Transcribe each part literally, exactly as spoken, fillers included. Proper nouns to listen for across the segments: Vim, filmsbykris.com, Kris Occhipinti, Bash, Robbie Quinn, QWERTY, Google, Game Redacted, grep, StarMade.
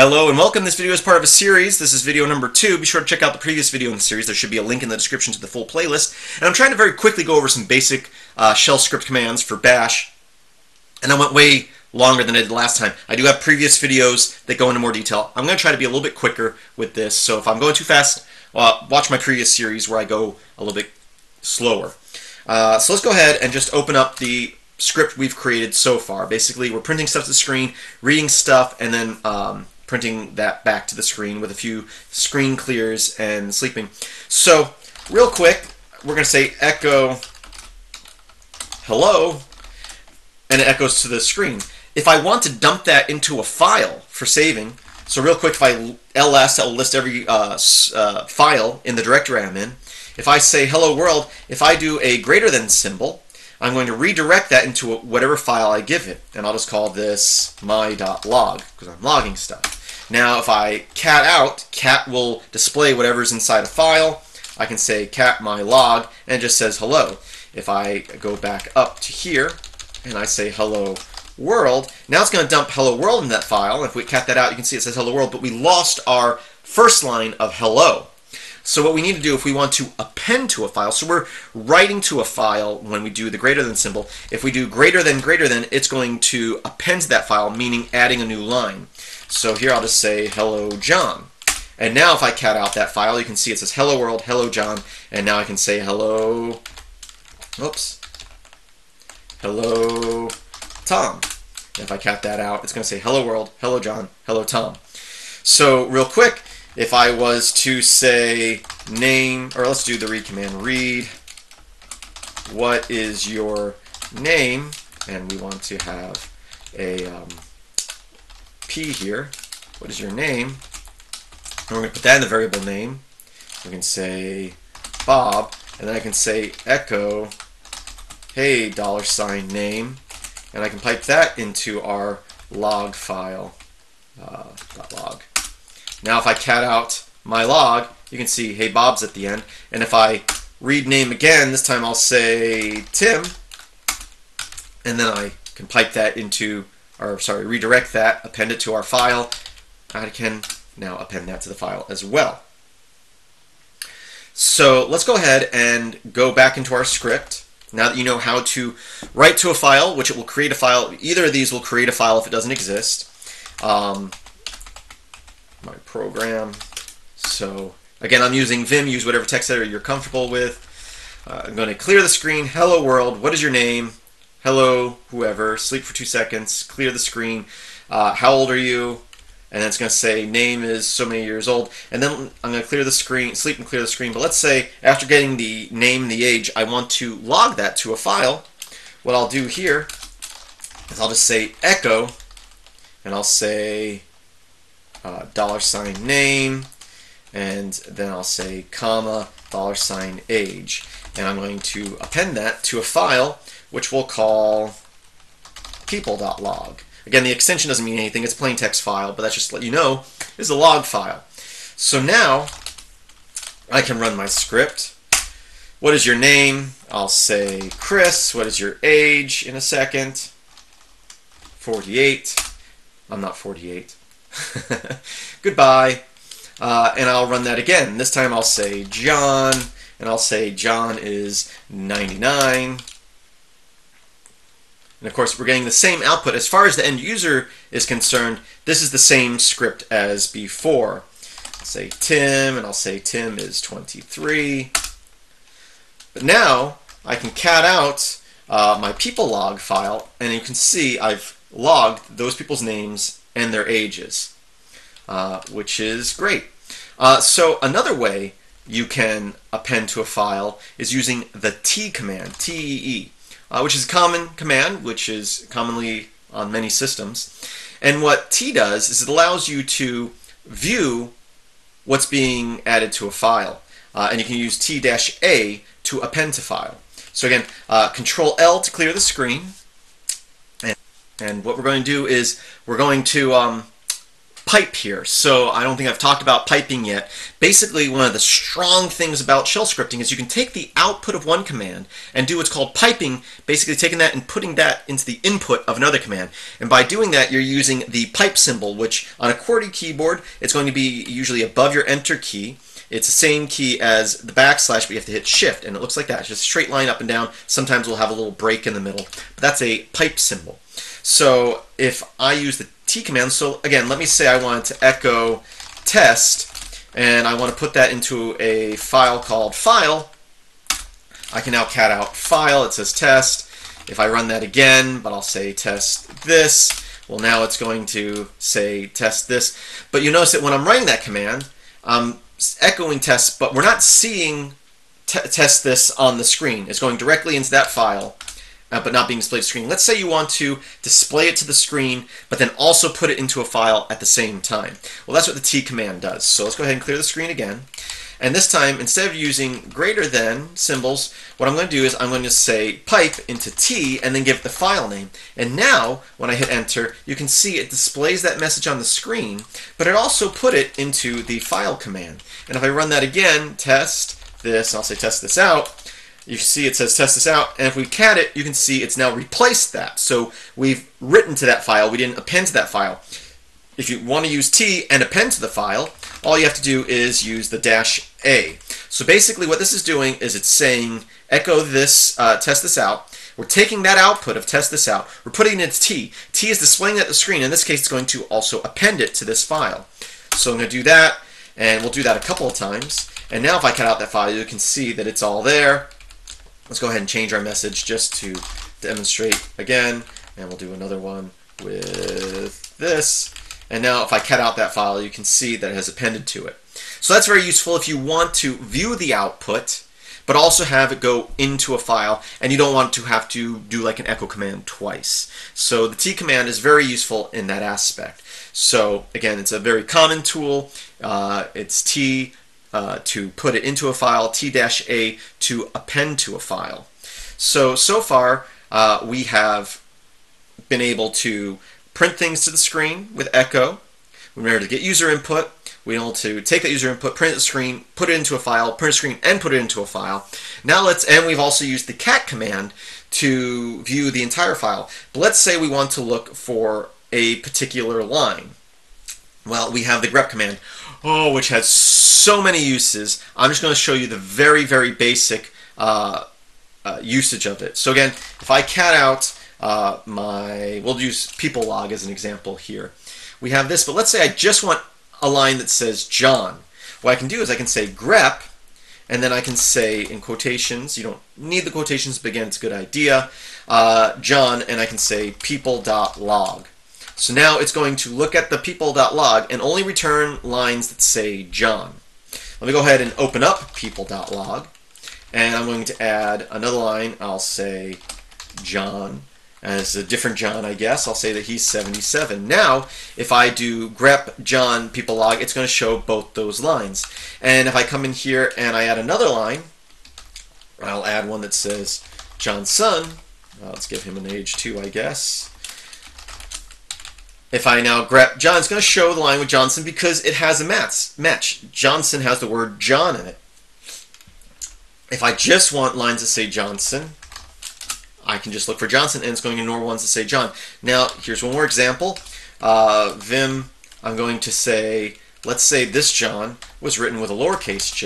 Hello and welcome. This video is part of a series. This is video number two. Be sure to check out the previous video in the series. There should be a link in the description to the full playlist. And I'm trying to very quickly go over some basic uh, shell script commands for Bash. And I went way longer than I did last time. I do have previous videos that go into more detail. I'm going to try to be a little bit quicker with this. So if I'm going too fast, uh, watch my previous series where I go a little bit slower. Uh, so let's go ahead and just open up the script we've created so far. Basically, we're printing stuff to the screen, reading stuff, and then um, printing that back to the screen with a few screen clears and sleeping. So real quick, we're gonna say echo hello, and it echoes to the screen. If I want to dump that into a file for saving, so real quick, if I ls, that will list every uh, uh, file in the directory I'm in. If I say hello world, if I do a greater than symbol, I'm going to redirect that into whatever file I give it, and I'll just call this my.log, because I'm logging stuff. Now, if I cat out, cat will display whatever's inside a file. I can say cat my log, and it just says hello. If I go back up to here, and I say hello world, now it's going to dump hello world in that file. If we cat that out, you can see it says hello world, but we lost our first line of hello. So what we need to do if we want to append to a file, so we're writing to a file when we do the greater than symbol. If we do greater than greater than, it's going to append to that file, meaning adding a new line. So here I'll just say hello John. And now if I cat out that file, you can see it says hello world, hello John, and now I can say hello, oops, hello Tom. And if I cat that out, it's going to say hello world, hello John, hello Tom. So real quick, if I was to say name, or let's do the read command, read what is your name, and we want to have a um, P here, what is your name, and we're going to put that in the variable name. We can say Bob, and then I can say echo hey dollar sign name, and I can pipe that into our log file, uh, .log. Now if I cat out my log, you can see hey Bob's at the end. And if I read name again, this time I'll say Tim, and then I can pipe that into, or sorry, redirect that, append it to our file. I can now append that to the file as well. So let's go ahead and go back into our script. Now that you know how to write to a file, which it will create a file, either of these will create a file if it doesn't exist. Um, my program. So again, I'm using Vim. Use whatever text editor you're comfortable with. Uh, I'm going to clear the screen. Hello world. What is your name? Hello whoever. Sleep for two seconds. Clear the screen. Uh, how old are you? And then it's going to say name is so many years old. And then I'm going to clear the screen, sleep and clear the screen. But let's say after getting the name and the age, I want to log that to a file. What I'll do here is I'll just say echo, and I'll say Uh, dollar sign name, and then I'll say comma dollar sign age, and I'm going to append that to a file which we'll call people.log. Again, the extension doesn't mean anything, it's plain text file, but that's just to let you know is a log file. So now I can run my script. What is your name? I'll say Chris. What is your age in a second? forty-eight. I'm not forty-eight. Goodbye. Uh, and I'll run that again. This time I'll say John, and I'll say John is ninety-nine. And of course, we're getting the same output. As far as the end user is concerned, this is the same script as before. I'll say Tim, and I'll say Tim is twenty-three. But now I can cat out uh, my people log file, and you can see I've logged those people's names and their ages, uh, which is great. Uh, so another way you can append to a file is using the T command, T E E, uh, which is a common command, which is commonly on many systems. And what T does is it allows you to view what's being added to a file. Uh, and you can use T-A to append to file. So again, uh, control L to clear the screen. And what we're going to do is we're going to um, pipe here, so I don't think I've talked about piping yet. Basically, one of the strong things about shell scripting is you can take the output of one command and do what's called piping, basically taking that and putting that into the input of another command. And by doing that, you're using the pipe symbol, which on a QWERTY keyboard, it's going to be usually above your enter key. It's the same key as the backslash, but you have to hit shift, and it looks like that. It's just a straight line up and down. Sometimes we'll have a little break in the middle, but that's a pipe symbol. So if I use the T command, so again, let me say I wanted to echo test, and I want to put that into a file called file. I can now cat out file. It says test. If I run that again, but I'll say test this, well, now it's going to say test this. But you notice that when I'm running that command, um, echoing tests, but we're not seeing t test this on the screen. It's going directly into that file, uh, but not being displayed to the screen. Let's say you want to display it to the screen, but then also put it into a file at the same time. Well, that's what the T command does. So let's go ahead and clear the screen again. And this time, instead of using greater than symbols, what I'm going to do is I'm going to say pipe into T and then give it the file name. And now, when I hit enter, you can see it displays that message on the screen, but it also put it into the file command. And if I run that again, test this, and I'll say test this out, you can see it says test this out. And if we cat it, you can see it's now replaced that. So we've written to that file. We didn't append to that file. If you want to use T and append to the file, all you have to do is use the dash A. So basically what this is doing is it's saying echo this, uh, test this out. We're taking that output of test this out. We're putting it into T. T is displaying that at the screen. In this case, it's going to also append it to this file. So I'm going to do that, and we'll do that a couple of times. And now if I cut out that file, you can see that it's all there. Let's go ahead and change our message just to demonstrate again. And we'll do another one with this. And now if I cut out that file, you can see that it has appended to it. So that's very useful if you want to view the output, but also have it go into a file, and you don't want to have to do like an echo command twice. So the T command is very useful in that aspect. So again, it's a very common tool. Uh, it's T uh, to put it into a file, T-A to append to a file. So, so far, uh, we have been able to print things to the screen with echo. We were able to get user input. We were able to take that user input, print the screen, put it into a file, print a screen, and put it into a file. Now let's, and we've also used the cat command to view the entire file. But let's say we want to look for a particular line. Well, we have the grep command, oh, which has so many uses. I'm just going to show you the very, very basic uh, uh, usage of it. So again, if I cat out Uh, my, we'll use people log as an example here. We have this, but let's say I just want a line that says John. What I can do is I can say grep, and then I can say in quotations, you don't need the quotations, but again, it's a good idea, uh, John, and I can say people.log. So now it's going to look at the people.log and only return lines that say John. Let me go ahead and open up people.log, and I'm going to add another line. I'll say John. And it's a different John, I guess. I'll say that he's seventy-seven. Now, if I do grep John people log, it's going to show both those lines. And if I come in here and I add another line, I'll add one that says John's son. Uh, let's give him an age too, I guess. If I now grep John, it's going to show the line with Johnson because it has a match. match. Johnson has the word John in it. If I just want lines that say Johnson, I can just look for Johnson, and it's going to ignore ones that say John. Now, here's one more example. Uh, Vim, I'm going to say, let's say this John was written with a lowercase j.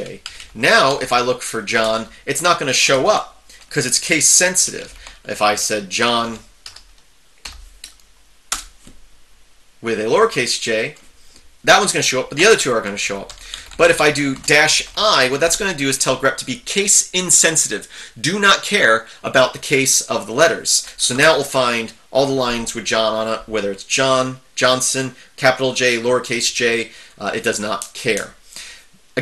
Now, if I look for John, it's not going to show up because it's case sensitive. If I said John with a lowercase j, that one's going to show up, but the other two are going to show up. But if I do dash I, what that's going to do is tell grep to be case insensitive. Do not care about the case of the letters. So now it will find all the lines with John on it, whether it's John, Johnson, capital J, lowercase j, uh, it does not care.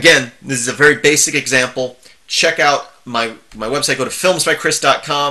Again, this is a very basic example. Check out my, my website. Go to films by Kris dot com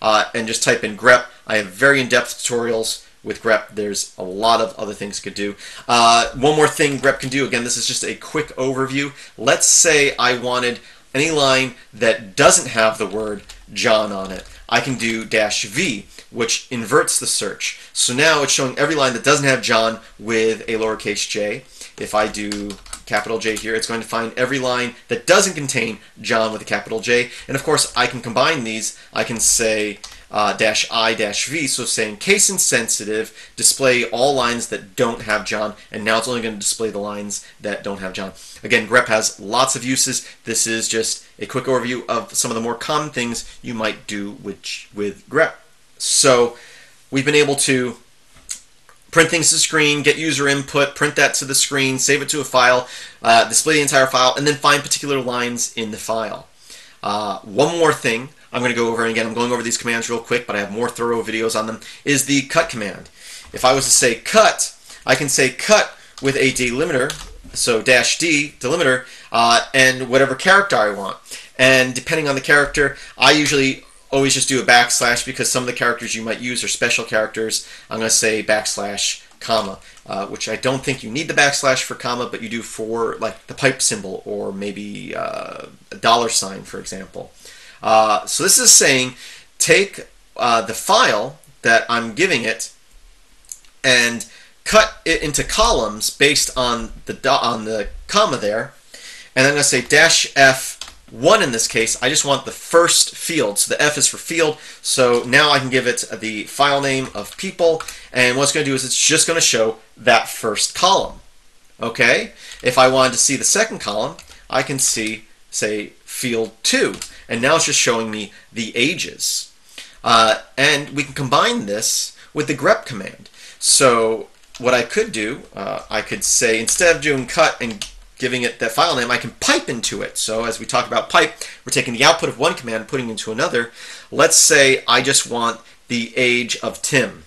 uh, and just type in grep. I have very in-depth tutorials with grep. There's a lot of other things it could do. Uh, one more thing grep can do, again, this is just a quick overview. Let's say I wanted any line that doesn't have the word John on it. I can do dash V, which inverts the search. So now it's showing every line that doesn't have John with a lowercase j. If I do capital J here, it's going to find every line that doesn't contain John with a capital J. And of course, I can combine these. I can say uh, dash I dash V, so saying case insensitive, display all lines that don't have John. And now it's only going to display the lines that don't have John. Again, grep has lots of uses. This is just a quick overview of some of the more common things you might do with, with grep. So we've been able to print things to screen, get user input, print that to the screen, save it to a file, uh, display the entire file, and then find particular lines in the file. Uh, one more thing I'm going to go over, and again, I'm going over these commands real quick, but I have more thorough videos on them, is the cut command. If I was to say cut, I can say cut with a delimiter, so dash D, delimiter, uh, and whatever character I want. And depending on the character, I usually always just do a backslash because some of the characters you might use are special characters. I'm going to say backslash comma, uh, which I don't think you need the backslash for comma, but you do for like the pipe symbol or maybe uh, a dollar sign, for example. Uh, so this is saying take uh, the file that I'm giving it and cut it into columns based on the do on the comma there, and I'm going to say dash F one in this case. I just want the first field, so the F is for field. So now I can give it the file name of people, and what it's going to do is it's just going to show that first column. Okay, if I wanted to see the second column, I can see, say, field two, and now it's just showing me the ages. Uh, and we can combine this with the grep command. So what I could do, uh, I could say, instead of doing cut and giving it that file name, I can pipe into it. So as we talk about pipe, we're taking the output of one command and putting it into another. Let's say I just want the age of Tim.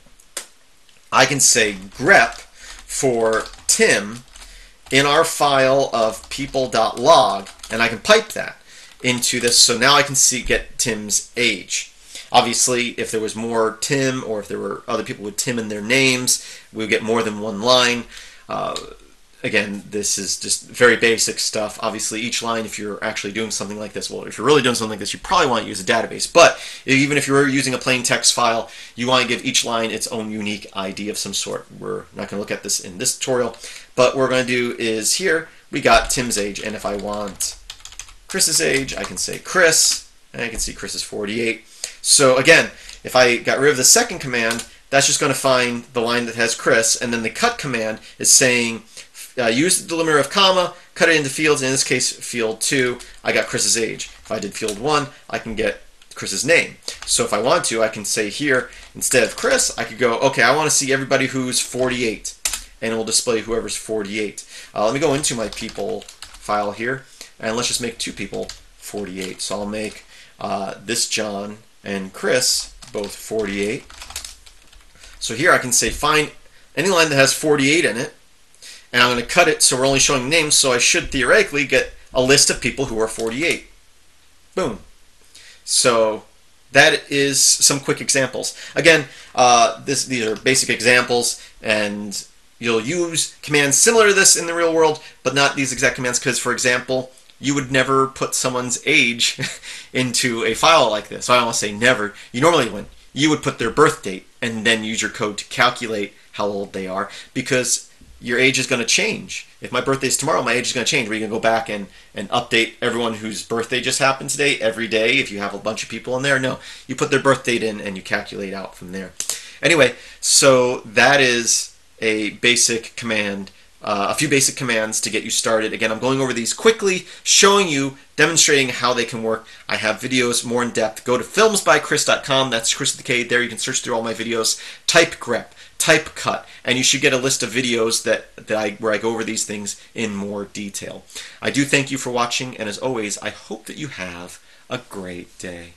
I can say grep for Tim in our file of people.log, and I can pipe that into this. So now I can see get Tim's age. Obviously, if there was more Tim, or if there were other people with Tim in their names, we would get more than one line. Uh, Again, this is just very basic stuff. Obviously, each line, if you're actually doing something like this, well, if you're really doing something like this, you probably want to use a database. But even if you're using a plain text file, you want to give each line its own unique I D of some sort. We're not going to look at this in this tutorial, but what we're going to do is here, we got Tim's age. And if I want Chris's age, I can say Chris, and I can see Chris is forty-eight. So again, if I got rid of the second command, that's just going to find the line that has Chris. And then the cut command is saying, Uh, use the delimiter of comma, cut it into fields, and in this case, field two, I got Chris's age. If I did field one, I can get Chris's name. So if I want to, I can say here, instead of Chris, I could go, okay, I want to see everybody who's forty-eight, and it will display whoever's forty-eight. Uh, let me go into my people file here, and let's just make two people forty-eight. So I'll make uh, this John and Chris both forty-eight. So here I can say find any line that has forty-eight in it, and I'm going to cut it so we're only showing names, so I should theoretically get a list of people who are forty-eight. Boom. So that is some quick examples. Again, uh, this, these are basic examples, and you'll use commands similar to this in the real world, but not these exact commands because, for example, you would never put someone's age into a file like this. I don't want to say never. You normally wouldn't. You would put their birth date and then use your code to calculate how old they are, because your age is going to change. If my birthday is tomorrow, my age is going to change. We're going to go back and, and update everyone whose birthday just happened today every day if you have a bunch of people in there. No, you put their birth date in and you calculate out from there. Anyway, so that is a basic command, uh, a few basic commands to get you started. Again, I'm going over these quickly, showing you, demonstrating how they can work. I have videos more in depth. Go to films by Kris dot com. That's Kris with a K. There you can search through all my videos. Type grep, type cut, and you should get a list of videos that, that I, where I go over these things in more detail. I do thank you for watching, and as always, I hope that you have a great day.